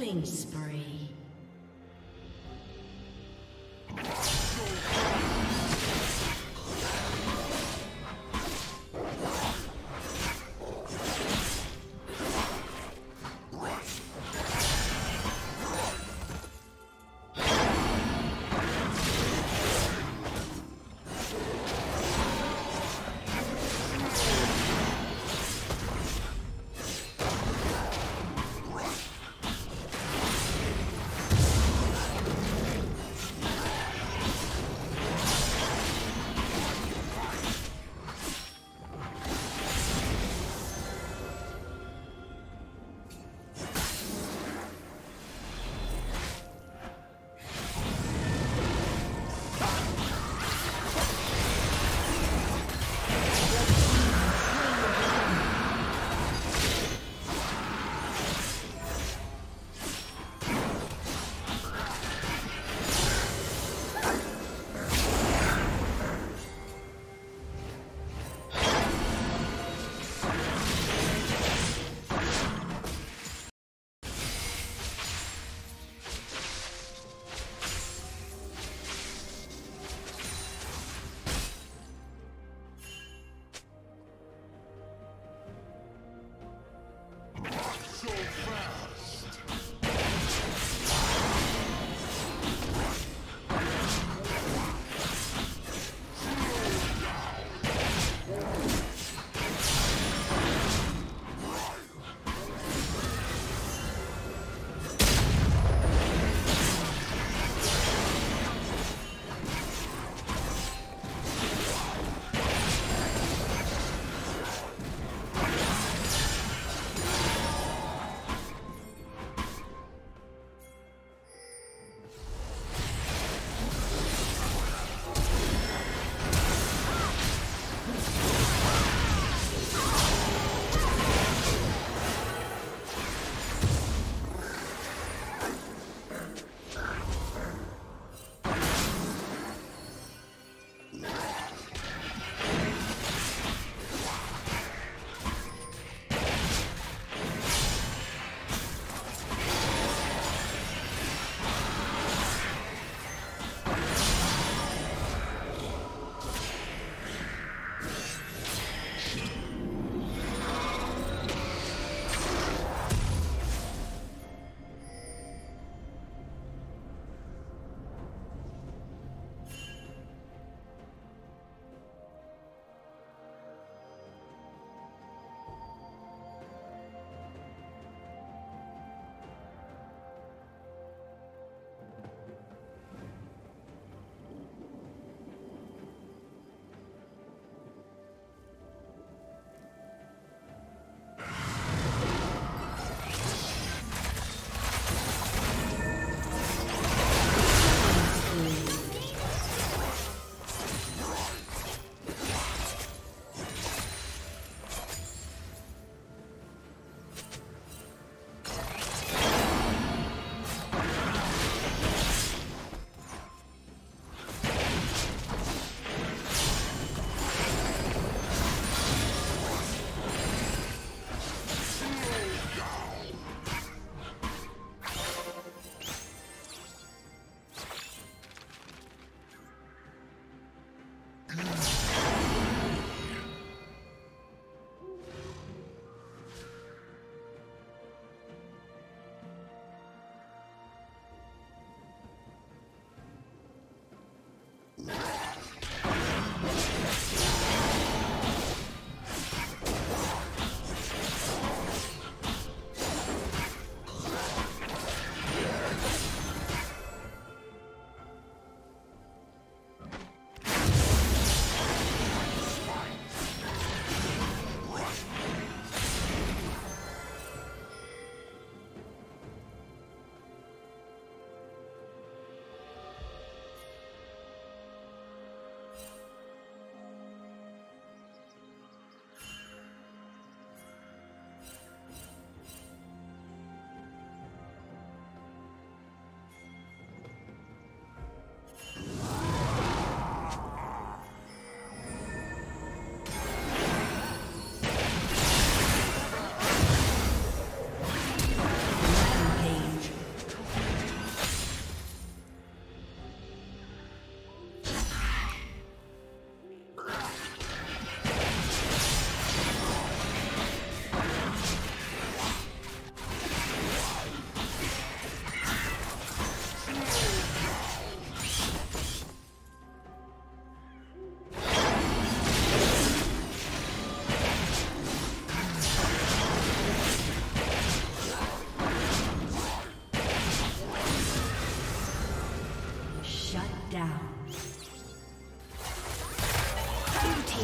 Killing spree.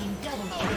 team double kill.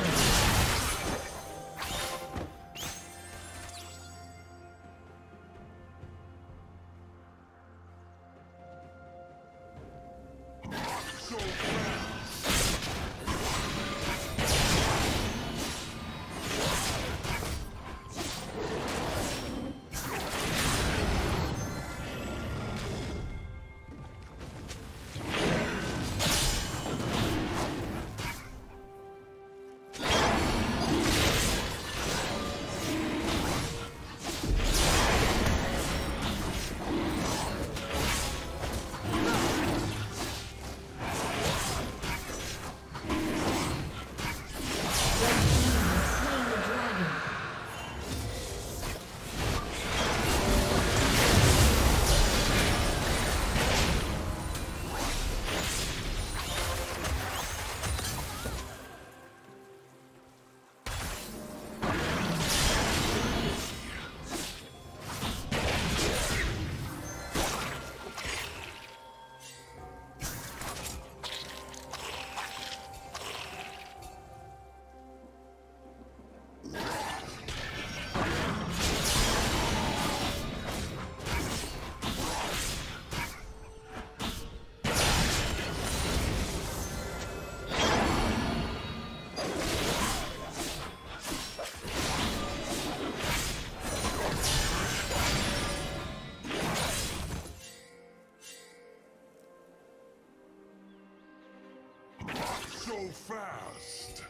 Fast.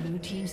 Blue team's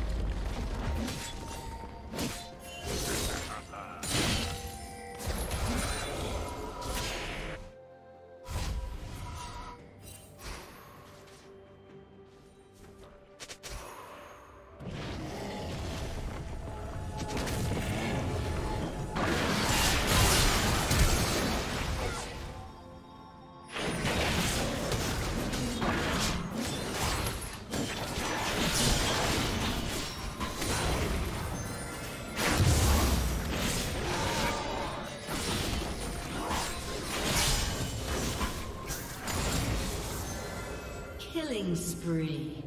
Killing spree.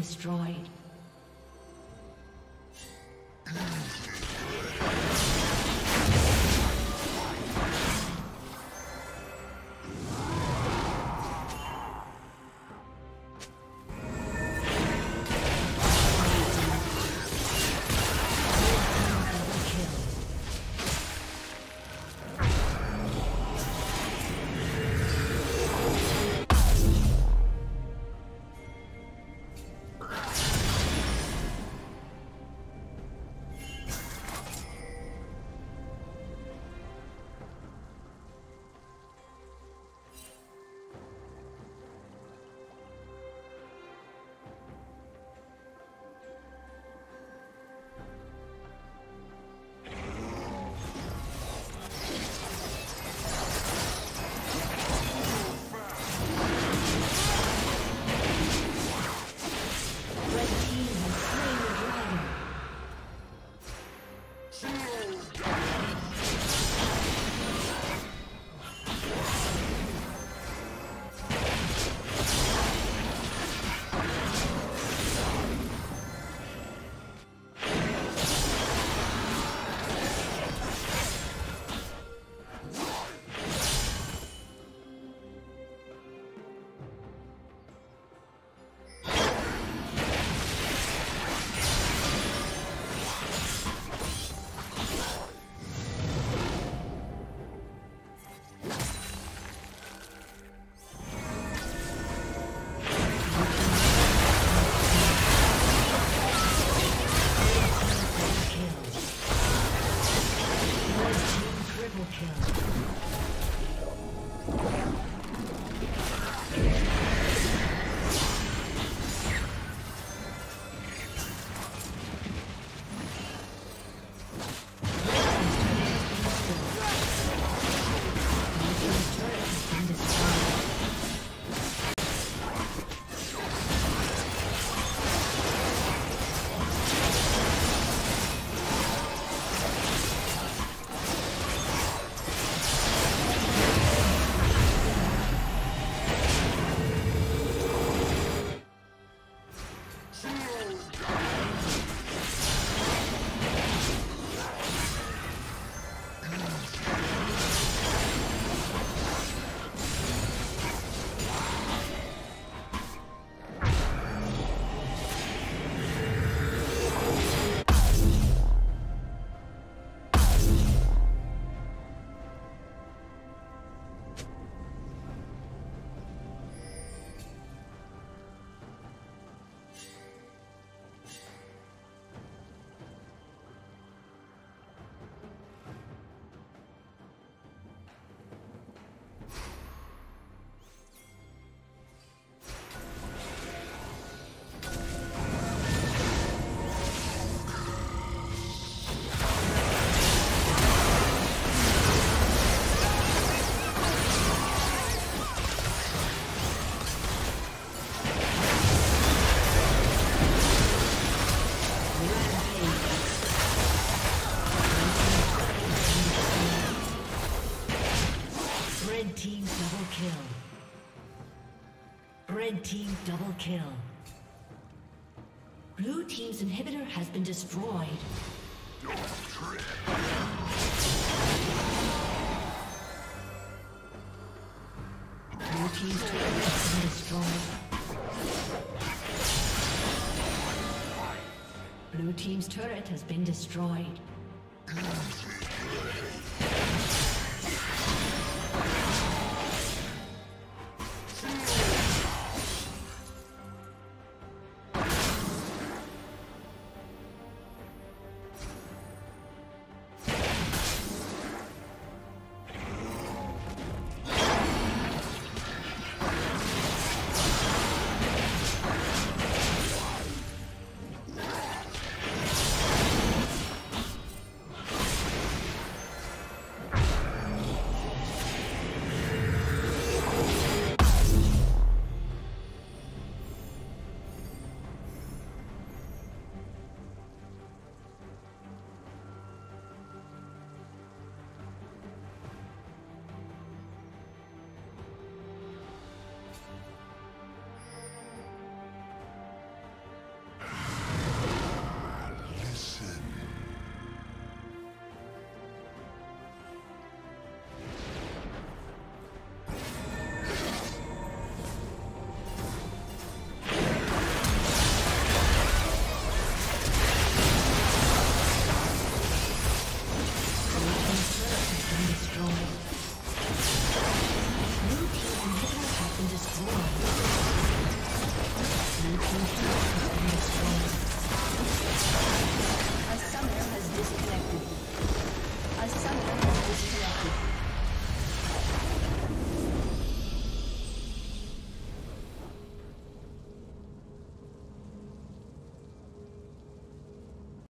destroyed. Red team double kill. Blue team's inhibitor has been destroyed. Don't trip. Blue team's turret has been destroyed. Blue team's turret has been destroyed.